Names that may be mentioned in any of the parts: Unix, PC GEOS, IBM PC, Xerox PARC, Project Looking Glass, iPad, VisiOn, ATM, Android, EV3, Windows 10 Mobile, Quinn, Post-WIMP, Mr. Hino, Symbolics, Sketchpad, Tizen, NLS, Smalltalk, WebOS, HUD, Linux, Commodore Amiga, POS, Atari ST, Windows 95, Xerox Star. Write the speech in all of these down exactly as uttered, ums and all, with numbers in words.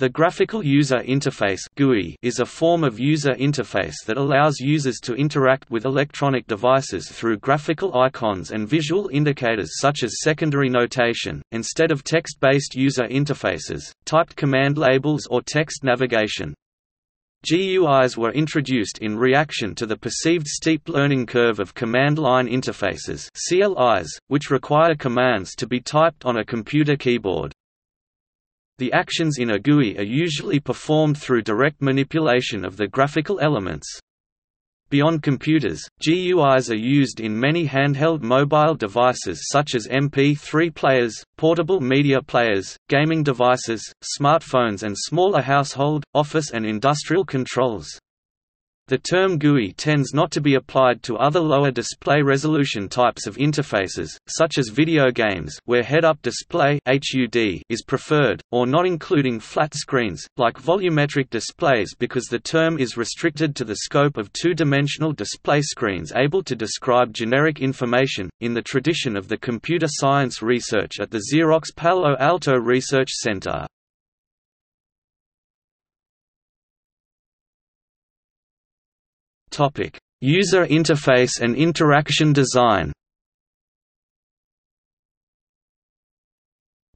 The graphical user interface (G U I) is a form of user interface that allows users to interact with electronic devices through graphical icons and visual indicators such as secondary notation, instead of text-based user interfaces, typed command labels or text navigation. G U Is were introduced in reaction to the perceived steep learning curve of command line interfaces (C L Is), which require commands to be typed on a computer keyboard. The actions in a G U I are usually performed through direct manipulation of the graphical elements. Beyond computers, G U Is are used in many handheld mobile devices such as M P three players, portable media players, gaming devices, smartphones and smaller household, office and industrial controls. The term G U I tends not to be applied to other lower display resolution types of interfaces, such as video games where head-up display (H U D) is preferred, or not including flat screens, like volumetric displays because the term is restricted to the scope of two-dimensional display screens able to describe generic information, in the tradition of the computer science research at the Xerox Palo Alto Research Center. User interface and interaction design.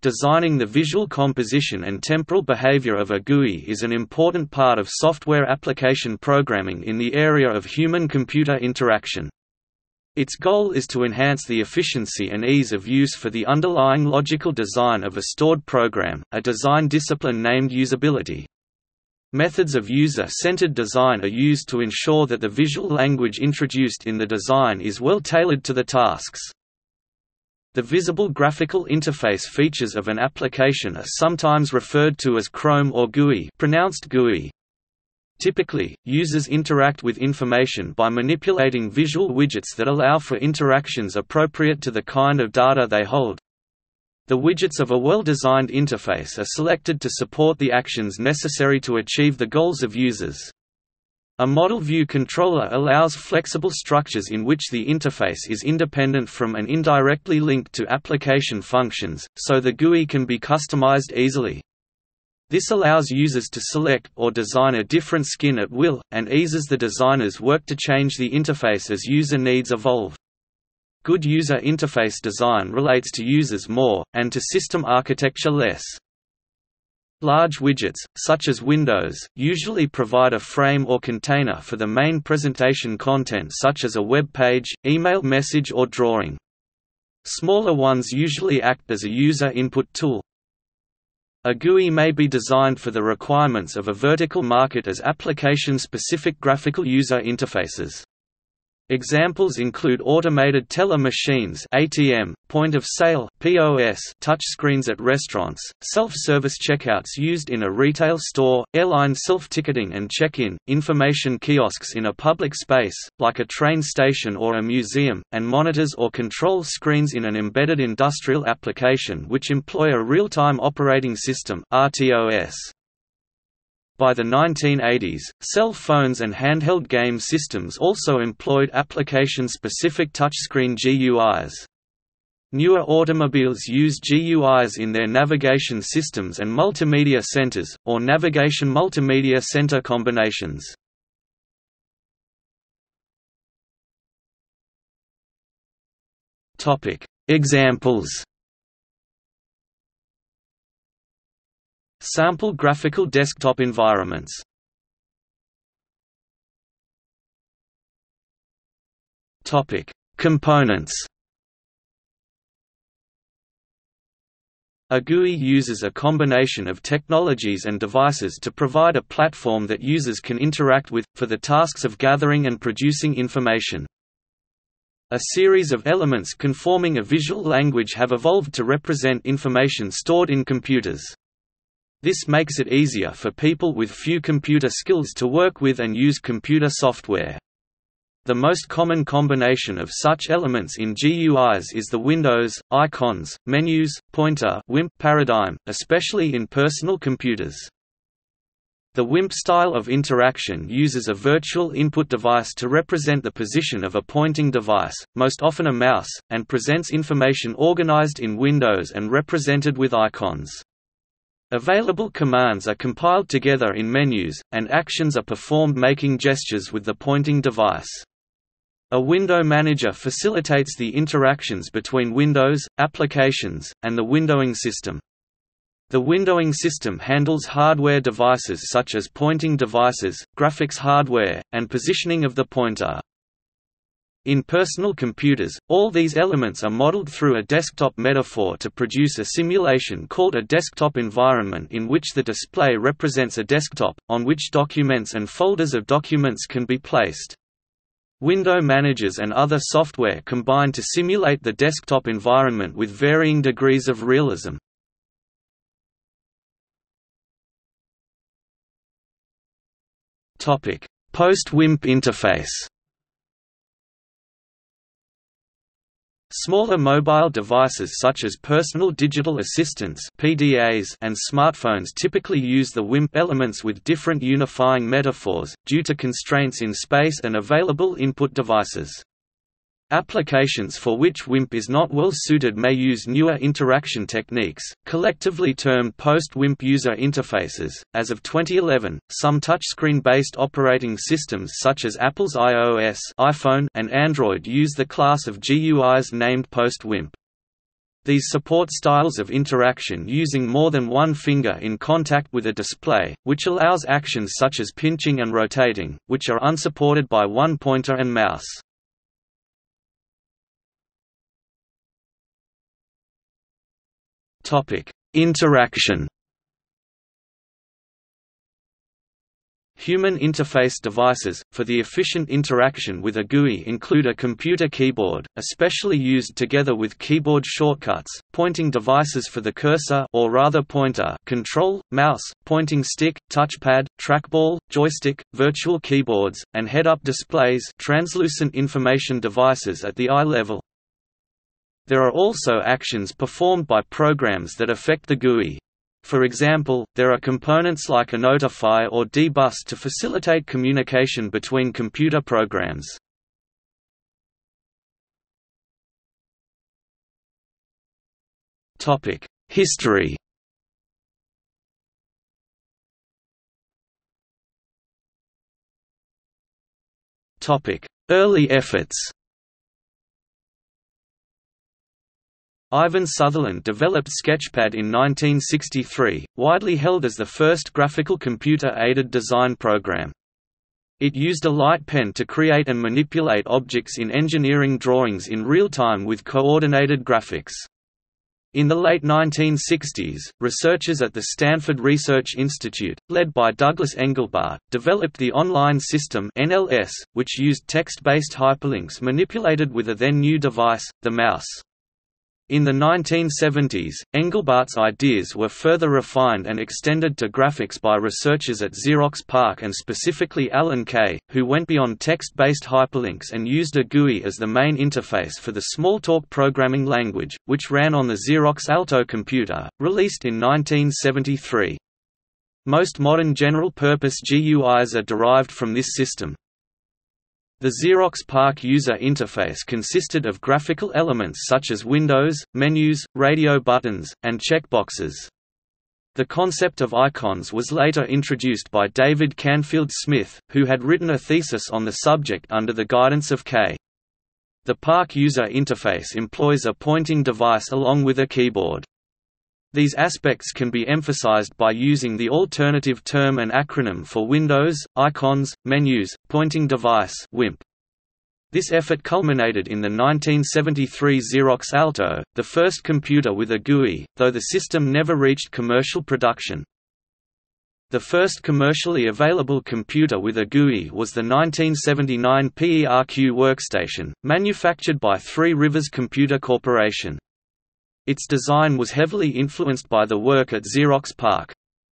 Designing the visual composition and temporal behavior of a G U I is an important part of software application programming in the area of human-computer interaction. Its goal is to enhance the efficiency and ease of use for the underlying logical design of a stored program, a design discipline named usability. Methods of user-centered design are used to ensure that the visual language introduced in the design is well tailored to the tasks. The visible graphical interface features of an application are sometimes referred to as chrome or G U I, pronounced G U I. Typically, users interact with information by manipulating visual widgets that allow for interactions appropriate to the kind of data they hold. The widgets of a well-designed interface are selected to support the actions necessary to achieve the goals of users. A model view controller allows flexible structures in which the interface is independent from and indirectly linked to application functions, so the G U I can be customized easily. This allows users to select or design a different skin at will, and eases the designer's work to change the interface as user needs evolve. Good user interface design relates to users more, and to system architecture less. Large widgets, such as windows, usually provide a frame or container for the main presentation content such as a web page, email message or drawing. Smaller ones usually act as a user input tool. A G U I may be designed for the requirements of a vertical market as application-specific graphical user interfaces. Examples include automated teller machines (A T M), point of sale (P O S), touchscreens at restaurants, self-service checkouts used in a retail store, airline self-ticketing and check-in, information kiosks in a public space, like a train station or a museum, and monitors or control screens in an embedded industrial application which employ a real-time operating system (R T O S). By the nineteen eighties, cell phones and handheld game systems also employed application-specific touchscreen G U Is. Newer automobiles use G U Is in their navigation systems and multimedia centers, or navigation-multimedia center combinations. Examples. Sample graphical desktop environments. Topic: Components. A G U I uses a combination of technologies and devices to provide a platform that users can interact with for the tasks of gathering and producing information. A series of elements conforming a visual language have evolved to represent information stored in computers. This makes it easier for people with few computer skills to work with and use computer software. The most common combination of such elements in G U Is is the windows, icons, menus, pointer (WIMP) paradigm, especially in personal computers. The WIMP style of interaction uses a virtual input device to represent the position of a pointing device, most often a mouse, and presents information organized in windows and represented with icons. Available commands are compiled together in menus, and actions are performed making gestures with the pointing device. A window manager facilitates the interactions between windows, applications, and the windowing system. The windowing system handles hardware devices such as pointing devices, graphics hardware, and positioning of the pointer. In personal computers, all these elements are modeled through a desktop metaphor to produce a simulation called a desktop environment, in which the display represents a desktop, on which documents and folders of documents can be placed. Window managers and other software combine to simulate the desktop environment with varying degrees of realism. Post-WIMP interface. Smaller mobile devices such as personal digital assistants (P D As) and smartphones typically use the WIMP elements with different unifying metaphors, due to constraints in space and available input devices. Applications for which WIMP is not well suited may use newer interaction techniques, collectively termed post-WIMP user interfaces. As of twenty eleven, some touchscreen-based operating systems such as Apple's iOS, iPhone, and Android use the class of G U Is named post-WIMP. These support styles of interaction using more than one finger in contact with a display, which allows actions such as pinching and rotating, which are unsupported by one pointer and mouse. Interaction. Human interface devices, for the efficient interaction with a G U I, include a computer keyboard, especially used together with keyboard shortcuts, pointing devices for the cursor or rather pointer, control, mouse, pointing stick, touchpad, trackball, joystick, virtual keyboards, and head-up displays, translucent information devices at the eye level. There are also actions performed by programs that affect the G U I. For example, there are components like a notify or debus to facilitate communication between computer programs. Topic: History. Topic: Early efforts. Ivan Sutherland developed Sketchpad in nineteen sixty-three, widely held as the first graphical computer-aided design program. It used a light pen to create and manipulate objects in engineering drawings in real time with coordinated graphics. In the late nineteen sixties, researchers at the Stanford Research Institute, led by Douglas Engelbart, developed the online system N L S, which used text-based hyperlinks manipulated with a then-new device, the mouse. In the nineteen seventies, Engelbart's ideas were further refined and extended to graphics by researchers at Xerox PARC and specifically Alan Kay, who went beyond text-based hyperlinks and used a G U I as the main interface for the Smalltalk programming language, which ran on the Xerox Alto computer, released in nineteen seventy-three. Most modern general-purpose G U Is are derived from this system. The Xerox PARC user interface consisted of graphical elements such as windows, menus, radio buttons, and checkboxes. The concept of icons was later introduced by David Canfield Smith, who had written a thesis on the subject under the guidance of Kay. The PARC user interface employs a pointing device along with a keyboard. These aspects can be emphasized by using the alternative term and acronym for windows, icons, menus, pointing device (WIMP). This effort culminated in the nineteen seventy-three Xerox Alto, the first computer with a G U I, though the system never reached commercial production. The first commercially available computer with a G U I was the nineteen seventy-nine PERQ workstation, manufactured by Three Rivers Computer Corporation. Its design was heavily influenced by the work at Xerox PARC.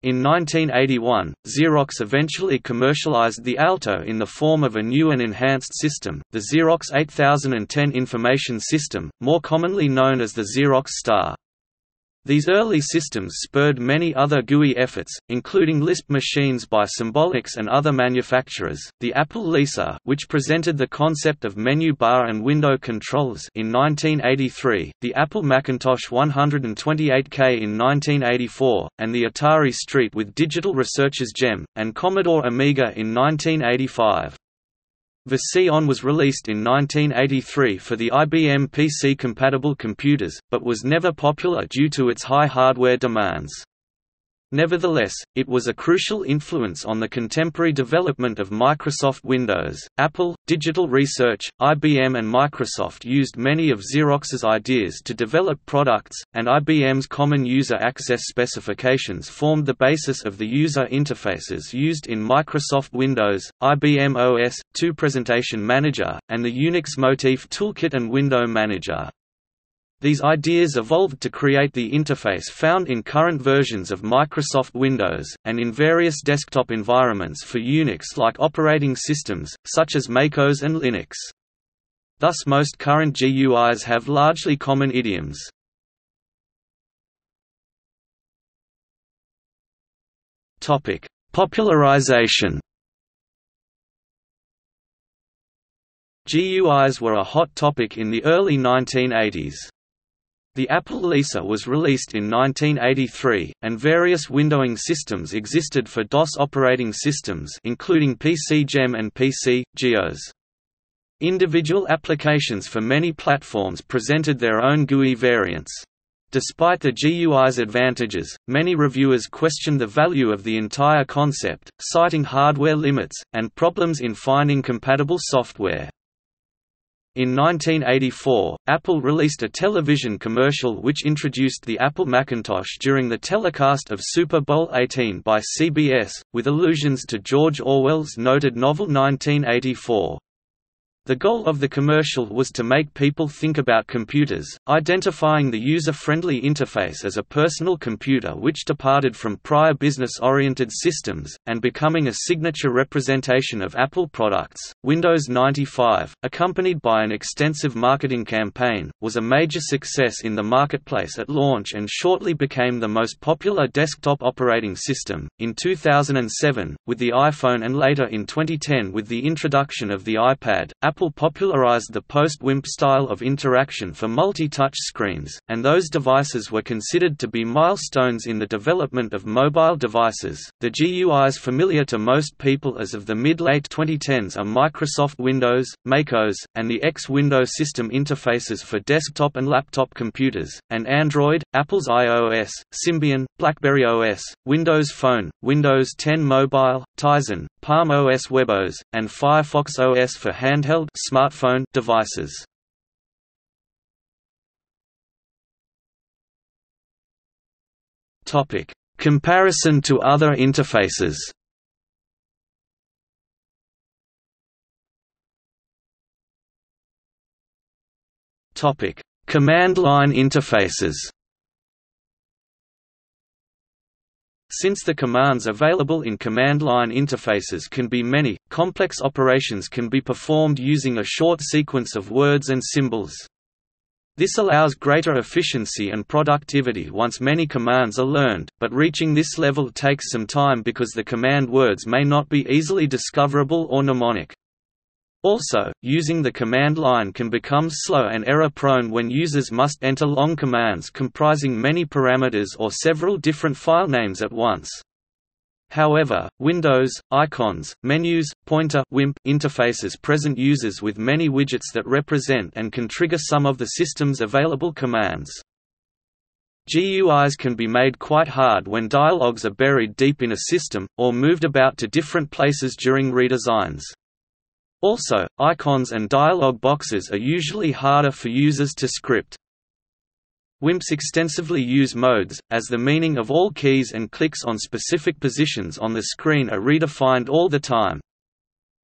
In nineteen eighty-one, Xerox eventually commercialized the Alto in the form of a new and enhanced system, the Xerox eight thousand ten Information System, more commonly known as the Xerox Star. These early systems spurred many other G U I efforts, including Lisp machines by Symbolics and other manufacturers. The Apple Lisa, which presented the concept of menu bar and window controls, in nineteen eighty-three, the Apple Macintosh one twenty-eight K in nineteen eighty-four, and the Atari S T with Digital Research's Gem and Commodore Amiga in nineteen eighty-five. VisiOn was released in nineteen eighty-three for the I B M P C-compatible computers, but was never popular due to its high hardware demands. Nevertheless, it was a crucial influence on the contemporary development of Microsoft Windows. Apple, Digital Research, I B M and Microsoft used many of Xerox's ideas to develop products, and I B M's Common User Access specifications formed the basis of the user interfaces used in Microsoft Windows, I B M O S two Presentation Manager, and the Unix Motif Toolkit and Window Manager. These ideas evolved to create the interface found in current versions of Microsoft Windows, and in various desktop environments for Unix-like operating systems, such as MacOS and Linux. Thus most current G U Is have largely common idioms. Popularization. G U Is were a hot topic in the early nineteen eighties. The Apple Lisa was released in nineteen eighty-three, and various windowing systems existed for DOS operating systems including P C Gem and P C GEOS. Individual applications for many platforms presented their own G U I variants. Despite the G U I's advantages, many reviewers questioned the value of the entire concept, citing hardware limits, and problems in finding compatible software. In nineteen eighty-four, Apple released a television commercial which introduced the Apple Macintosh during the telecast of Super Bowl eighteen by C B S, with allusions to George Orwell's noted novel nineteen eighty-four. The goal of the commercial was to make people think about computers, identifying the user-friendly interface as a personal computer which departed from prior business-oriented systems, and becoming a signature representation of Apple products. Windows ninety-five, accompanied by an extensive marketing campaign, was a major success in the marketplace at launch and shortly became the most popular desktop operating system. In two thousand seven, with the iPhone and later in twenty ten with the introduction of the iPad, Apple Apple popularized the post-WIMP style of interaction for multi-touch screens, and those devices were considered to be milestones in the development of mobile devices. The G U Is familiar to most people as of the mid-late twenty tens are Microsoft Windows, MacOS, and the X-Window system interfaces for desktop and laptop computers, and Android, Apple's iOS, Symbian, BlackBerry O S, Windows Phone, Windows ten Mobile, Tizen, Palm O S WebOS, and Firefox O S for handheld smartphone devices. Topic: Comparison to other interfaces. Topic: Command line interfaces. Since the commands available in command line interfaces can be many, complex operations can be performed using a short sequence of words and symbols. This allows greater efficiency and productivity once many commands are learned, but reaching this level takes some time because the command words may not be easily discoverable or mnemonic. Also, using the command line can become slow and error-prone when users must enter long commands comprising many parameters or several different file names at once. However, windows, icons, menus, pointer (WIMP) interfaces present users with many widgets that represent and can trigger some of the system's available commands. G U Is can be made quite hard when dialogues are buried deep in a system, or moved about to different places during redesigns. Also, icons and dialog boxes are usually harder for users to script. WIMPs extensively use modes, as the meaning of all keys and clicks on specific positions on the screen are redefined all the time.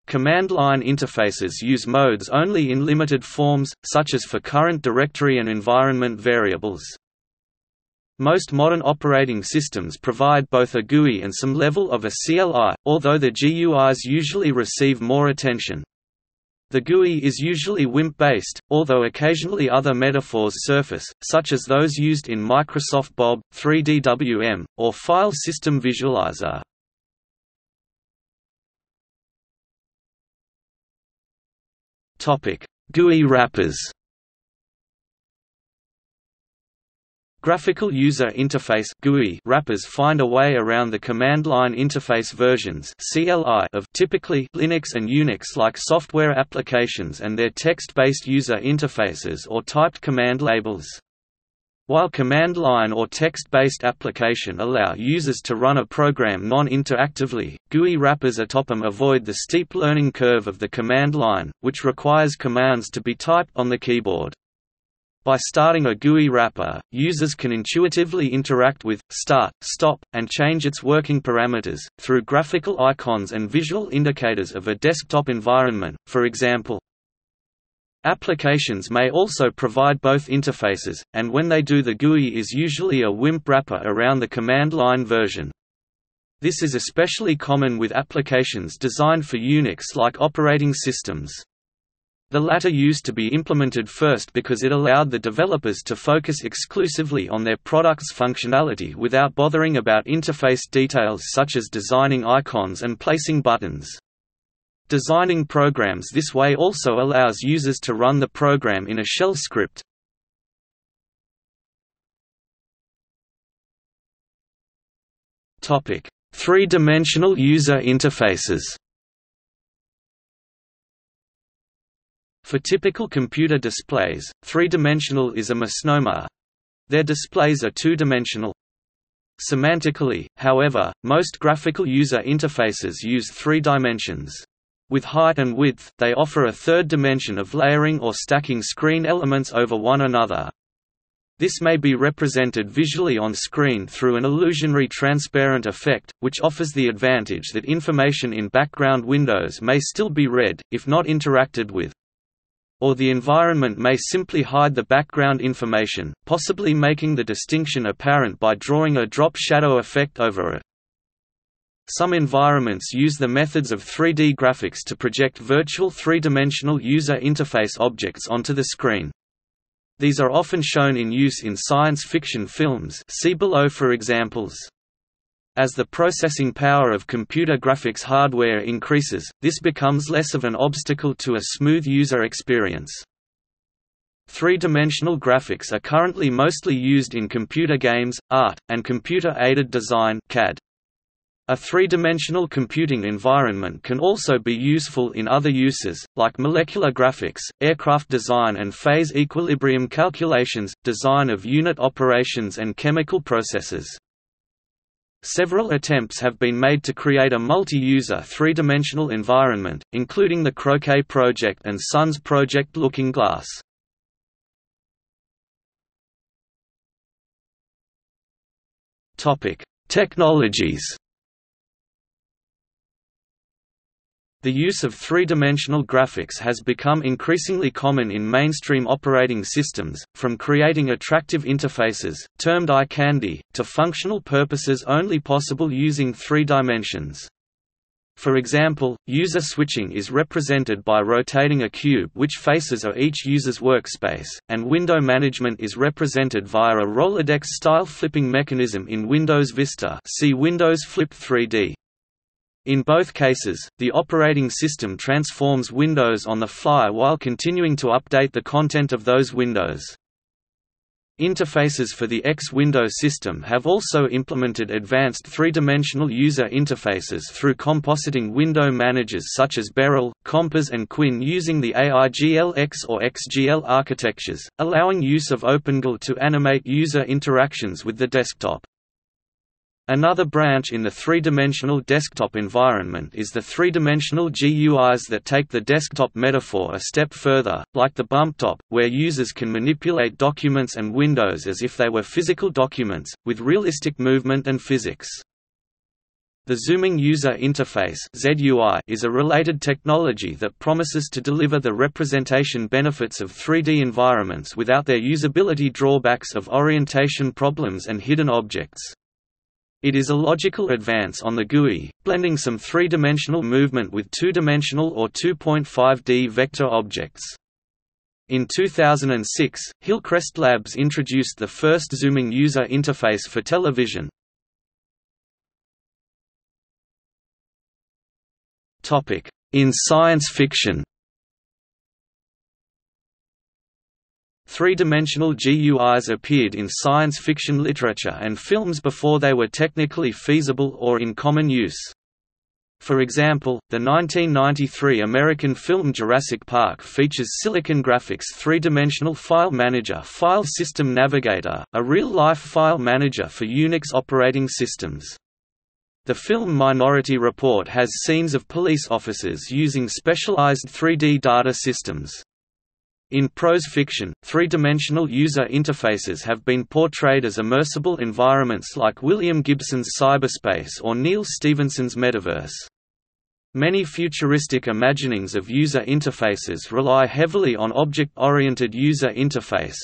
Command line interfaces use modes only in limited forms, such as for current directory and environment variables. Most modern operating systems provide both a G U I and some level of a C L I, although the G U Is usually receive more attention. The G U I is usually WIMP-based, although occasionally other metaphors surface, such as those used in Microsoft B O B, three D W M, or File System Visualizer. G U I wrappers. Graphical User Interface (G U I) wrappers find a way around the command line interface versions (C L I) of typically Linux and Unix-like software applications and their text-based user interfaces or typed command labels. While command line or text-based application allow users to run a program non-interactively, G U I wrappers atop them avoid the steep learning curve of the command line, which requires commands to be typed on the keyboard. By starting a G U I wrapper, users can intuitively interact with, start, stop, and change its working parameters, through graphical icons and visual indicators of a desktop environment, for example. Applications may also provide both interfaces, and when they do, the G U I is usually a WIMP wrapper around the command line version. This is especially common with applications designed for Unix-like operating systems. The latter used to be implemented first because it allowed the developers to focus exclusively on their product's functionality without bothering about interface details such as designing icons and placing buttons. Designing programs this way also allows users to run the program in a shell script. Three-dimensional user interfaces. For typical computer displays, three-dimensional is a misnomer. Their displays are two-dimensional. Semantically, however, most graphical user interfaces use three dimensions. With height and width, they offer a third dimension of layering or stacking screen elements over one another. This may be represented visually on screen through an illusionary transparent effect, which offers the advantage that information in background windows may still be read, if not interacted with. Or the environment may simply hide the background information, possibly making the distinction apparent by drawing a drop shadow effect over it. Some environments use the methods of three D graphics to project virtual three-dimensional user interface objects onto the screen. These are often shown in use in science fiction films, see below for examples. As the processing power of computer graphics hardware increases, this becomes less of an obstacle to a smooth user experience. Three-dimensional graphics are currently mostly used in computer games, art, and computer-aided design (C A D). A three-dimensional computing environment can also be useful in other uses, like molecular graphics, aircraft design and phase equilibrium calculations, design of unit operations and chemical processes. Several attempts have been made to create a multi-user three-dimensional environment, including the Croquet project and Sun's project Looking Glass. Topic: Technologies. The use of three-dimensional graphics has become increasingly common in mainstream operating systems, from creating attractive interfaces, termed eye candy, to functional purposes only possible using three dimensions. For example, user switching is represented by rotating a cube which faces are each user's workspace, and window management is represented via a Rolodex-style flipping mechanism in Windows Vista. See Windows Flip three D. In both cases, the operating system transforms windows on the fly while continuing to update the content of those windows. Interfaces for the X Window system have also implemented advanced three-dimensional user interfaces through compositing window managers such as Beryl, Compass and Quinn using the A I G L X or X G L architectures, allowing use of OpenGL to animate user interactions with the desktop. Another branch in the three-dimensional desktop environment is the three-dimensional G U Is that take the desktop metaphor a step further, like the bump top, where users can manipulate documents and windows as if they were physical documents, with realistic movement and physics. The Zooming User Interface is a related technology that promises to deliver the representation benefits of three D environments without their usability drawbacks of orientation problems and hidden objects. It is a logical advance on the G U I, blending some three-dimensional movement with two-dimensional or two point five D vector objects. In two thousand six, Hillcrest Labs introduced the first Zooming User Interface for television. In science fiction, three-dimensional G U Is appeared in science fiction literature and films before they were technically feasible or in common use. For example, the nineteen ninety-three American film Jurassic Park features Silicon Graphics' three-dimensional file manager File System Navigator, a real-life file manager for Unix operating systems. The film Minority Report has scenes of police officers using specialized three D data systems. In prose fiction, three-dimensional user interfaces have been portrayed as immersible environments like William Gibson's Cyberspace or Neal Stephenson's Metaverse. Many futuristic imaginings of user interfaces rely heavily on object-oriented user interface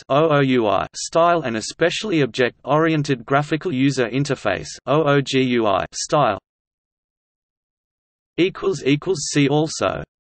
style and especially object-oriented graphical user interface style. See also